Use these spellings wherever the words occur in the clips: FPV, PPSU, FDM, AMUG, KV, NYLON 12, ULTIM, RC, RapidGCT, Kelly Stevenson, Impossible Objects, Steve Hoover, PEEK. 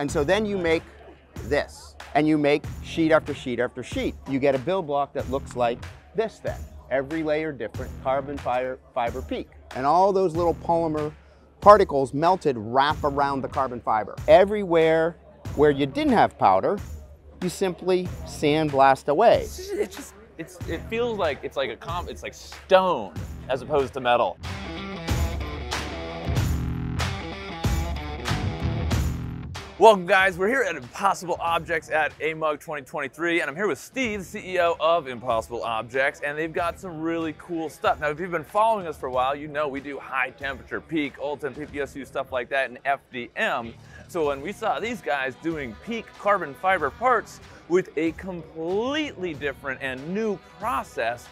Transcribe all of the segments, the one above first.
And so then you make this, and you make sheet after sheet after sheet. You get a build block that looks like this then. Every layer different, carbon fiber PEEK. And all those little polymer particles melted wrap around the carbon fiber. Everywhere where you didn't have powder, you simply sandblast away. It feels like it's like stone as opposed to metal. Welcome guys, we're here at Impossible Objects at AMUG 2023, and I'm here with Steve, CEO of Impossible Objects, and they've got some really cool stuff. Now, if you've been following us for a while, you know we do high temperature PEEK, ULTIM, PPSU, stuff like that, and FDM. So when we saw these guys doing PEEK carbon fiber parts with a completely different and new process,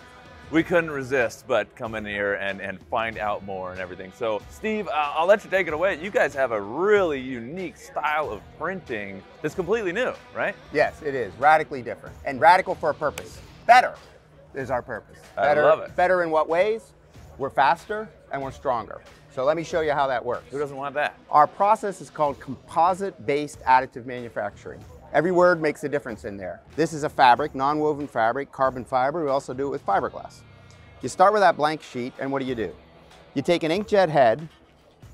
we couldn't resist but come in here and find out more and everything. So Steve, I'll let you take it away. You guys have a really unique style of printing that's completely new, right? Yes, it is. Radically different. And radical for a purpose. Better is our purpose. Better, I love it. Better in what ways? We're faster and we're stronger. So let me show you how that works. Who doesn't want that? Our process is called composite-based additive manufacturing. Every word makes a difference in there. This is a fabric, non-woven fabric, carbon fiber. We also do it with fiberglass. You start with that blank sheet, and what do? You take an inkjet head,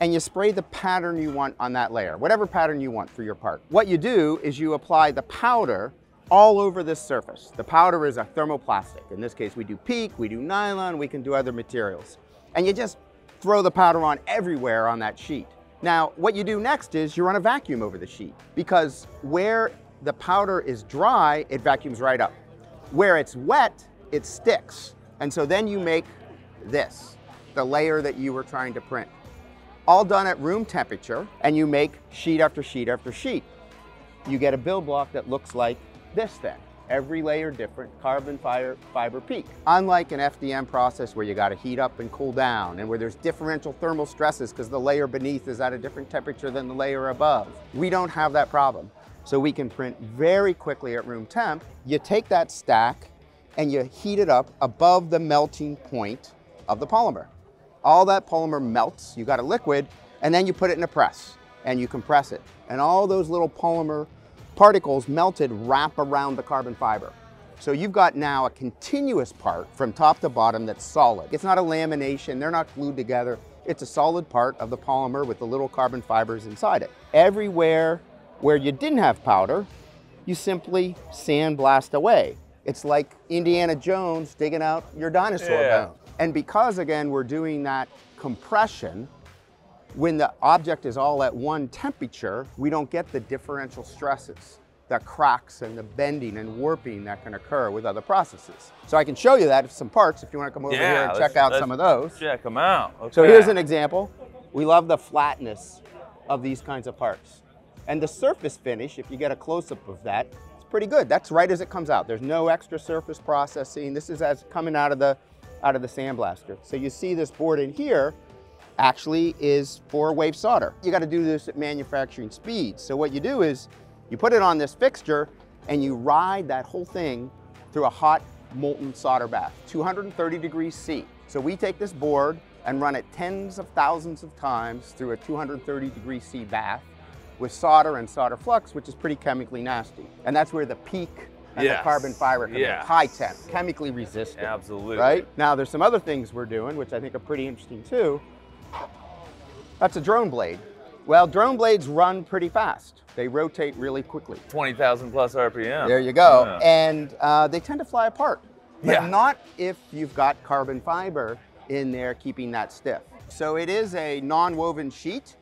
and you spray the pattern you want on that layer, whatever pattern you want for your part. What you do is you apply the powder all over this surface. The powder is a thermoplastic. In this case, we do PEEK, we do nylon, we can do other materials. And you just throw the powder on everywhere on that sheet. Now, what you do next is you run a vacuum over the sheet, because where the powder is dry, it vacuums right up. Where it's wet, it sticks. And so then you make this, the layer that you were trying to print. All done at room temperature, and you make sheet after sheet after sheet. You get a build block that looks like this then. Every layer different, carbon fiber PEEK. Unlike an FDM process where you gotta heat up and cool down, and where there's differential thermal stresses because the layer beneath is at a different temperature than the layer above. We don't have that problem. So we can print very quickly at room temp. You take that stack and you heat it up above the melting point of the polymer. All that polymer melts, you got a liquid, and then you put it in a press and you compress it. And all those little polymer particles melted wrap around the carbon fiber. So you've got now a continuous part from top to bottom that's solid. It's not a lamination, they're not glued together. It's a solid part of the polymer with the little carbon fibers inside it. Everywhere where you didn't have powder, you simply sandblast away. It's like Indiana Jones digging out your dinosaur bone. And because, again, we're doing that compression, when the object is all at one temperature, we don't get the differential stresses, the cracks and the bending and warping that can occur with other processes. So I can show you that, some parts, if you want to come over here and check out some of those. Check them out. Okay. So here's an example. We love the flatness of these kinds of parts. And the surface finish, if you get a close-up of that, it's pretty good. That's right as it comes out. There's no extra surface processing. This is as coming out of the sandblaster. So you see this board in here actually is 4-wave solder. You got to do this at manufacturing speed. So what you do is you put it on this fixture and you ride that whole thing through a hot molten solder bath, 230 degrees C. So we take this board and run it tens of thousands of times through a 230 degree C bath with solder and solder flux, which is pretty chemically nasty. And that's where the PEEK and the carbon fiber come in. High temp, chemically resistant. Absolutely. Right? Now there's some other things we're doing, which I think are pretty interesting too. That's a drone blade. Well, drone blades run pretty fast. They rotate really quickly. 20,000 plus RPM. There you go. Yeah. And they tend to fly apart. But not if you've got carbon fiber in there keeping that stiff. So it is a non-woven sheet.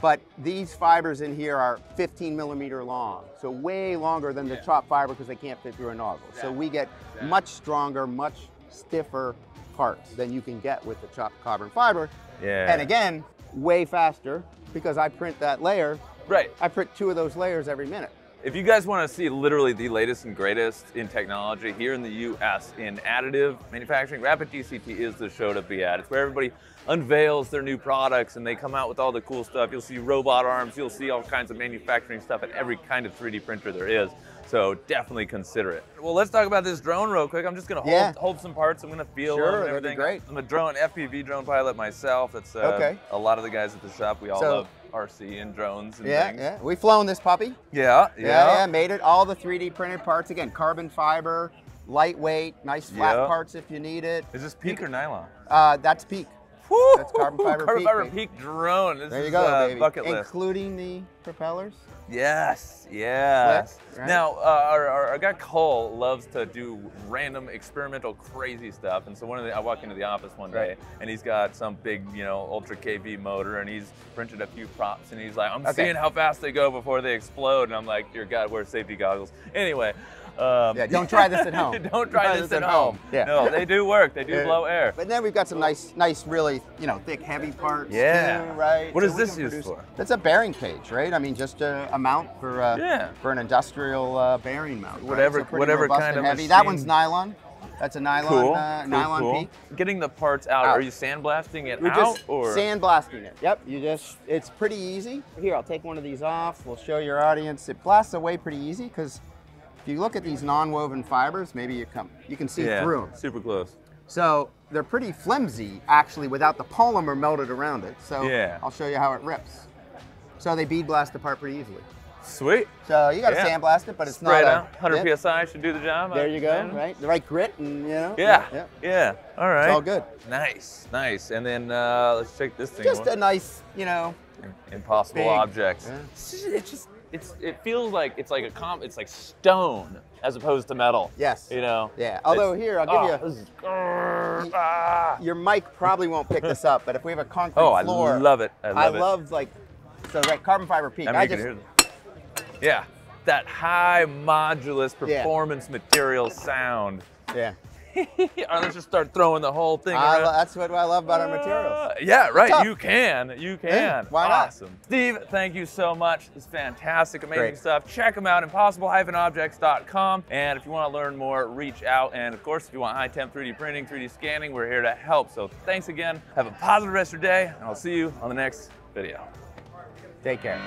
But these fibers in here are 15 millimeter long, so way longer than the chopped fiber because they can't fit through a nozzle. So we get much stronger, much stiffer parts than you can get with the chopped carbon fiber. And again, way faster because I print that layer. Right. I print 2 of those layers every minute. If you guys want to see literally the latest and greatest in technology here in the U.S. in additive manufacturing, RapidGCT is the show to be at. It's where everybody unveils their new products and they come out with all the cool stuff. You'll see robot arms, you'll see all kinds of manufacturing stuff at every kind of 3D printer there is. So definitely consider it. Well, let's talk about this drone real quick. I'm just going to hold some parts. I'm going to feel them and everything. Great. I'm a FPV drone pilot myself. That's a lot of the guys at the shop. We all love RC and drones and things. Yeah, we've flown this puppy. Yeah, yeah. Made it all the 3D printed parts. Again, carbon fiber, lightweight, nice flat parts if you need it. Is this PEEK or nylon? That's PEEK. Woo! That's carbon fiber PEEK drone. This there you go, baby. Bucket list. Including the propellers? Yes, yes. Flip, right? Now, our guy Cole loves to do random experimental crazy stuff. And so I walked into the office one day and he's got some big, you know, ultra KV motor and he's printed a few props and he's like, I'm seeing how fast they go before they explode. And I'm like, dear God, wear safety goggles. Anyway. Yeah, don't try this at home. Don't try this at home. Yeah. No, they do work. They do blow air. But then we've got some nice, really, you know, thick, heavy parts. Yeah. Too, right. What is this used for? That's a bearing cage, right? I mean, just a mount for an industrial bearing mount. Right? Whatever, so whatever kind of heavy. That one's nylon. That's a nylon, nylon PEEK. Getting the parts out. Are you sandblasting it or sandblasting it? Yep. You just. It's pretty easy. Here, I'll take one of these off. We'll show your audience. It blasts away pretty easy because. If you look at these non-woven fibers, maybe you can see through them. Super close. So they're pretty flimsy, actually, without the polymer melted around it. So I'll show you how it rips. So they bead blast apart pretty easily. Sweet. So you got to sandblast it, but it's not out. 100 PSI should do the job. There you go. Right, the right grit, and you know. Yeah. Yeah. All right. It's all good. Nice, nice. And then let's check this thing. Just a nice, you know. Impossible Objects. Yeah. It's just. It feels like it's like stone as opposed to metal. Yes. You know. Yeah. Although here I'll give you. Your mic probably won't pick this up, but if we have a concrete floor. Oh, I love it. I love like carbon fiber PEEK. Yeah, that high modulus performance material sound. Yeah. All right, let's just start throwing the whole thing around. That's what I love about our materials. Yeah, right. You can. You can. Yeah, why not? Awesome. Steve, thank you so much. It's fantastic, amazing stuff. Check them out, impossible-objects.com. And if you want to learn more, reach out. And, of course, if you want high-temp 3D printing, 3D scanning, we're here to help. So thanks again. Have a positive rest of your day, and I'll see you on the next video. Take care.